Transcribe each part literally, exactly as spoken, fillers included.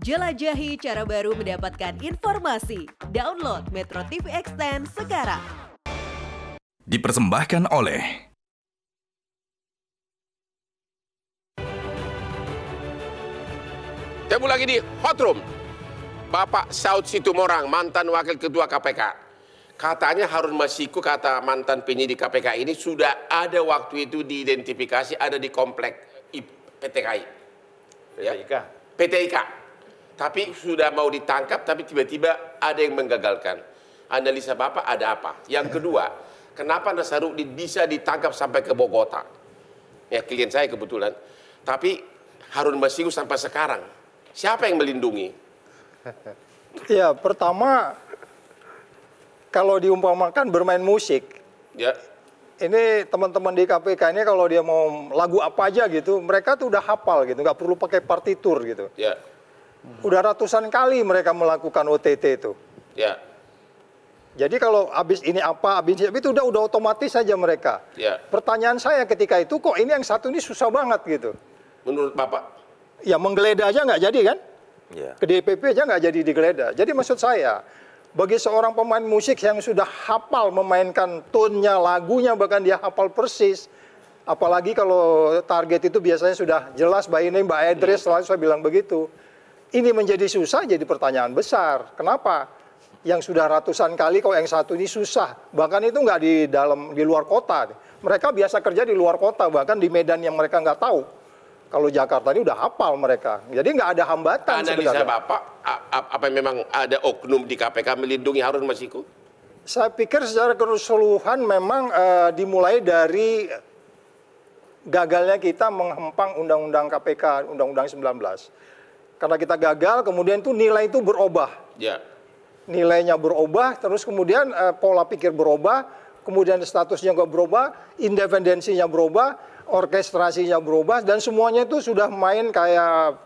Jelajahi cara baru mendapatkan informasi. Download Metro T V Extend sekarang. Dipersembahkan oleh Temu lagi di Hot Room, Bapak Saud Situmorang, mantan Wakil Ketua K P K. Katanya Harun Masiku, kata mantan penyidik K P K ini, sudah ada waktu itu diidentifikasi ada di komplek P T I K. Ya? P T I K. Tapi sudah mau ditangkap, tapi tiba-tiba ada yang menggagalkan. Analisa Bapak ada apa? Yang kedua, kenapa Nasaruk bisa ditangkap sampai ke Bogota? Ya, klien saya kebetulan. Tapi Harun Masiku sampai sekarang, siapa yang melindungi? Ya, pertama, kalau diumpamakan bermain musik, ya. Ini teman-teman di K P K ini kalau dia mau lagu apa aja gitu, mereka tuh udah hafal gitu, nggak perlu pakai partitur gitu. Ya. Udah ratusan kali mereka melakukan O T T itu. Ya. Jadi kalau habis ini apa, habis ini, itu udah udah otomatis saja mereka. Ya. Pertanyaan saya ketika itu, kok ini yang satu ini susah banget gitu? Menurut Bapak? Ya, menggeledah aja nggak jadi kan? Ya. Ke D P P aja nggak jadi digeledah. Jadi maksud saya, bagi seorang pemain musik yang sudah hafal memainkan tone-nya, lagunya, bahkan dia hafal persis. Apalagi kalau target itu biasanya sudah jelas, Mbak ini, Mbak Edres, selalu saya bilang begitu. Ini menjadi susah, jadi pertanyaan besar. Kenapa? Yang sudah ratusan kali, kok yang satu ini susah. Bahkan itu nggak di dalam, di luar kota. Mereka biasa kerja di luar kota, bahkan di Medan yang mereka nggak tahu. Kalau Jakarta ini udah hafal mereka. Jadi nggak ada hambatan. Analisa Bapak, apa memang ada oknum di K P K melindungi Harun Masiku? Saya pikir secara keseluruhan memang uh, dimulai dari gagalnya kita menghempang Undang-Undang K P K, Undang-Undang sembilan belas. Karena kita gagal, kemudian itu nilai itu berubah. Ya. Nilainya berubah, terus kemudian uh, pola pikir berubah, kemudian statusnya juga berubah, independensinya berubah, orkestrasinya berubah, dan semuanya itu sudah main kayak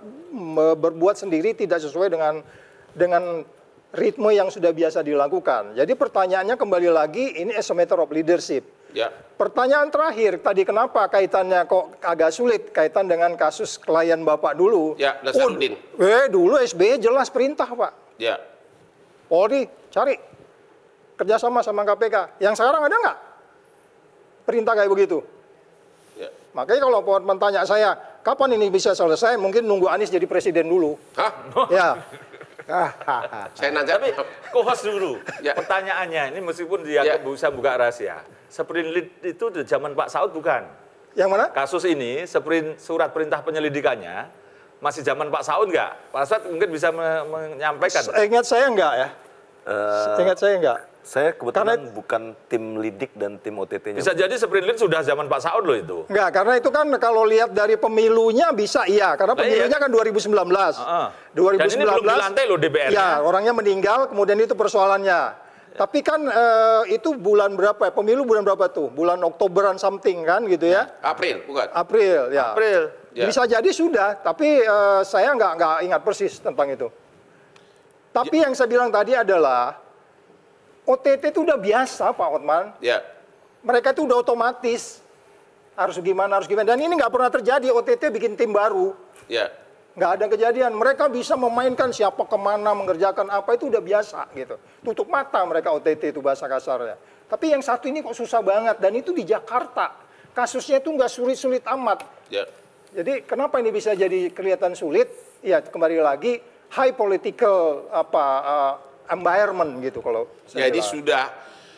berbuat sendiri, tidak sesuai dengan dengan ritme yang sudah biasa dilakukan. Jadi pertanyaannya kembali lagi, ini is a matter of leadership. Ya. Pertanyaan terakhir tadi, kenapa kaitannya kok agak sulit, kaitan dengan kasus klien Bapak dulu. Ya, Nasaruddin. Oh, eh, dulu S B Y jelas perintah, Pak. Ya. Polri, cari kerjasama sama K P K. Yang sekarang ada nggak perintah kayak begitu? Makanya kalau Hotman tanya saya, kapan ini bisa selesai, mungkin nunggu Anies jadi presiden dulu. Hah? Ya. Saya nanya, tapi kohos dulu. Ya. Pertanyaannya, ini meskipun dia ya. bisa buka rahasia, sprint lead itu di zaman Pak Saud bukan? Yang mana? Kasus ini, sprint surat perintah penyelidikannya, masih zaman Pak Saud nggak? Pak Saud mungkin bisa me menyampaikan. Ingat saya nggak ya? Uh... Ingat saya nggak? Saya kebetulan karena, bukan tim lidik dan tim O T T-nya. Bisa jadi sprint lead sudah zaman Pak Saud loh itu. Enggak, karena itu kan kalau lihat dari pemilunya bisa iya. Karena nah, pemilunya iya. kan dua ribu sembilan belas. Uh-huh. dua ribu sembilan belas. Dan ini belum dilantai loh D P R-nya. Ya, orangnya meninggal, kemudian itu persoalannya. Ya. Tapi kan eh, itu bulan berapa ya? Pemilu bulan berapa tuh? Bulan Oktoberan something kan gitu ya? April, bukan? April, ya. April. Ya. Bisa jadi sudah, tapi eh, saya nggak, nggak ingat persis tentang itu. Tapi ya. yang saya bilang tadi adalah, O T T itu udah biasa, Pak Hotman. Ya. Mereka itu udah otomatis. Harus gimana, harus gimana. Dan ini nggak pernah terjadi, O T T bikin tim baru. Ya. Nggak ada kejadian. Mereka bisa memainkan siapa kemana, mengerjakan apa, itu udah biasa gitu. Tutup mata mereka O T T itu bahasa kasarnya. Tapi yang satu ini kok susah banget. Dan itu di Jakarta. Kasusnya itu nggak sulit-sulit amat. Ya. Jadi kenapa ini bisa jadi kelihatan sulit? Ya kembali lagi, high political apa uh, environment gitu kalau saya jadi bilang. sudah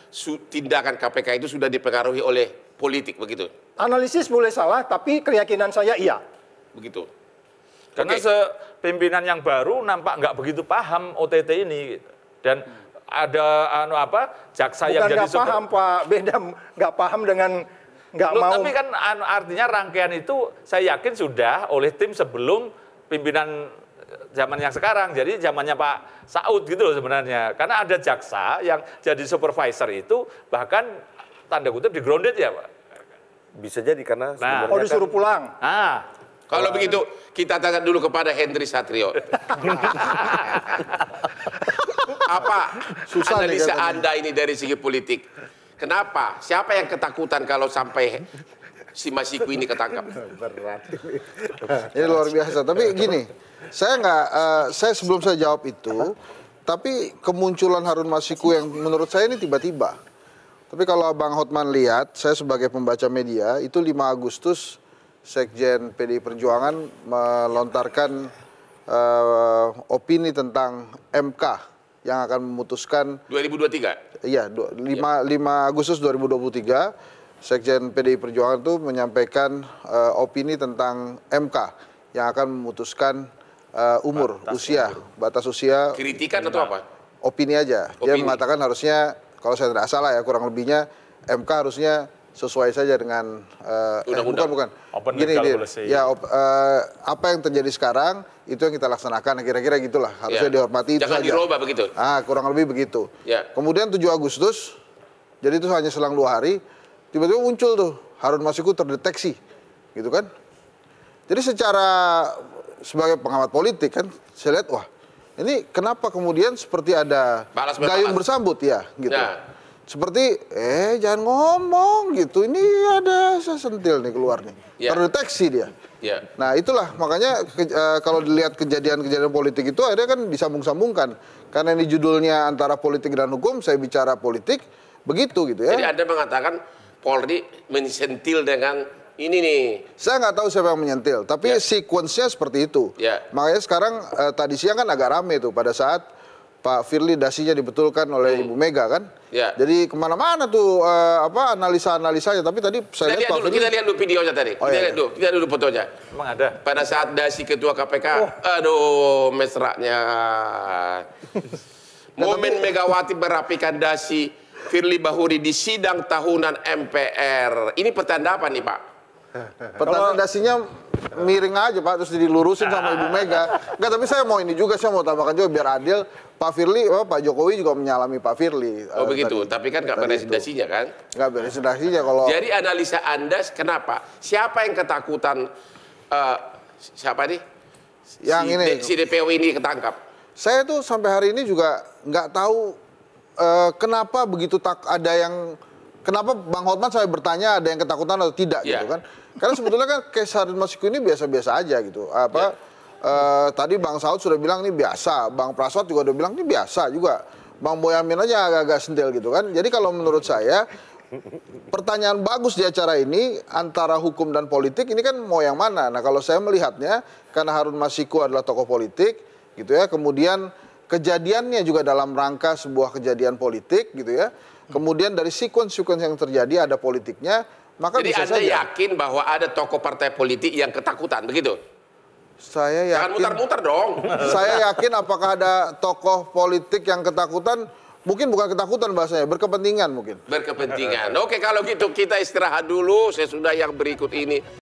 su, tindakan K P K itu sudah dipengaruhi oleh politik begitu. Analisis boleh salah, tapi keyakinan saya iya begitu. Karena okay. sepimpinan yang baru nampak nggak begitu paham O T T ini dan ada anu apa jaksa Bukan yang jadi nggak super... paham Pak, beda nggak paham dengan nggak mau. Tapi kan artinya rangkaian itu saya yakin sudah oleh tim sebelum pimpinan zaman yang sekarang, jadi zamannya Pak Saud gitu loh sebenarnya. Karena ada jaksa yang jadi supervisor itu bahkan tanda kutip di grounded ya Pak. Bisa jadi karena nah, oh disuruh kan, pulang. Ah, kalau uh, begitu kita tanya dulu kepada Hendry Satrio. Apa susah analisa Anda ini dari segi politik? Kenapa? Siapa yang ketakutan kalau sampai si Masiku ini ketangkap. Berat. Ini luar biasa. Tapi gini, saya nggak, uh, saya sebelum saya jawab itu, tapi kemunculan Harun Masiku yang menurut saya ini tiba-tiba. Tapi kalau Bang Hotman lihat, saya sebagai pembaca media, itu lima Agustus Sekjen P D I Perjuangan melontarkan uh, opini tentang M K yang akan memutuskan dua ribu dua puluh tiga. Iya, lima Agustus dua ribu dua puluh tiga Sekjen P D I Perjuangan itu menyampaikan uh, opini tentang M K yang akan memutuskan uh, umur, batas usia, umur. batas usia. Kritikan atau apa? Opini aja. Opini. Dia mengatakan harusnya, kalau saya tidak salah ya, kurang lebihnya M K harusnya sesuai saja dengan uh, eh, bukan bukan. Open Gini, dia, ya op, uh, apa yang terjadi sekarang itu yang kita laksanakan, kira-kira gitulah, harusnya ya. dihormati. Jangan itu dirubah begitu. Ah, kurang lebih begitu. Ya. Kemudian tujuh Agustus, jadi itu hanya selang dua hari, tiba-tiba muncul tuh Harun Masiku terdeteksi, gitu kan? Jadi secara sebagai pengamat politik kan, saya lihat wah ini kenapa kemudian seperti ada balas gayung bersambut ya, gitu. Ya. Seperti, eh jangan ngomong gitu, ini ada sentil nih keluar nih, yeah. terdeteksi dia. Yeah. Nah itulah, makanya ke, uh, kalau dilihat kejadian-kejadian politik itu akhirnya kan disambung-sambungkan. Karena ini judulnya antara politik dan hukum, saya bicara politik, begitu gitu ya. Jadi Anda mengatakan Polri menyentil dengan ini nih. Saya nggak tahu siapa yang menyentil, tapi yeah. sequence-nya seperti itu. Yeah. Makanya sekarang uh, tadi siang kan agak rame tuh pada saat Pak Firli dasinya dibetulkan oleh hmm. Ibu Mega kan, ya. Jadi kemana-mana tuh uh, apa analisa-analisanya. Tapi tadi saya lihat dulu, Firli... kita lihat dulu videonya tadi, oh, kita, iya. lihat dulu, kita lihat dulu fotonya. Emang ada? Pada saat dasi Ketua K P K, oh. aduh mesraknya. Momen Megawati merapikan dasi Firli Bahuri di sidang tahunan M P R. Ini pertanda apa nih Pak? Pertanda dasinya miring aja Pak, terus dilurusin sama Ibu Mega. Enggak, tapi saya mau ini juga, saya mau tambahkan juga biar adil. Pak Firli, oh, Pak Jokowi juga menyalami Pak Firli. Oh uh, begitu, tadi, tapi kan nggak beresin dasinya kan? Nggak beresin dasinya kalau... Jadi analisa Anda kenapa? Siapa yang ketakutan, uh, siapa nih? Yang si, ini. De, si D P O ini ketangkap? Saya tuh sampai hari ini juga nggak tahu uh, kenapa begitu tak ada yang... Kenapa Bang Hotman saya bertanya ada yang ketakutan atau tidak yeah. gitu kan? Karena sebetulnya kan case Harun Masiku ini biasa-biasa aja gitu. Apa yeah. uh, tadi Bang Saud sudah bilang ini biasa, Bang Praswat juga udah bilang ini biasa juga. Bang Boyamin aja agak-agak sentil gitu kan. Jadi kalau menurut saya pertanyaan bagus di acara ini antara hukum dan politik ini kan mau yang mana? Nah kalau saya melihatnya karena Harun Masiku adalah tokoh politik gitu ya. Kemudian kejadiannya juga dalam rangka sebuah kejadian politik gitu ya. Kemudian dari sequence-sequence yang terjadi ada politiknya, maka jadi bisa Anda saja. Yakin bahwa ada tokoh partai politik yang ketakutan, begitu? Saya yakin. Jangan mutar-mutar dong. Saya yakin apakah ada tokoh politik yang ketakutan, mungkin bukan ketakutan bahasanya, berkepentingan mungkin. Berkepentingan. Oke, kalau gitu kita istirahat dulu, sesudah yang berikut ini.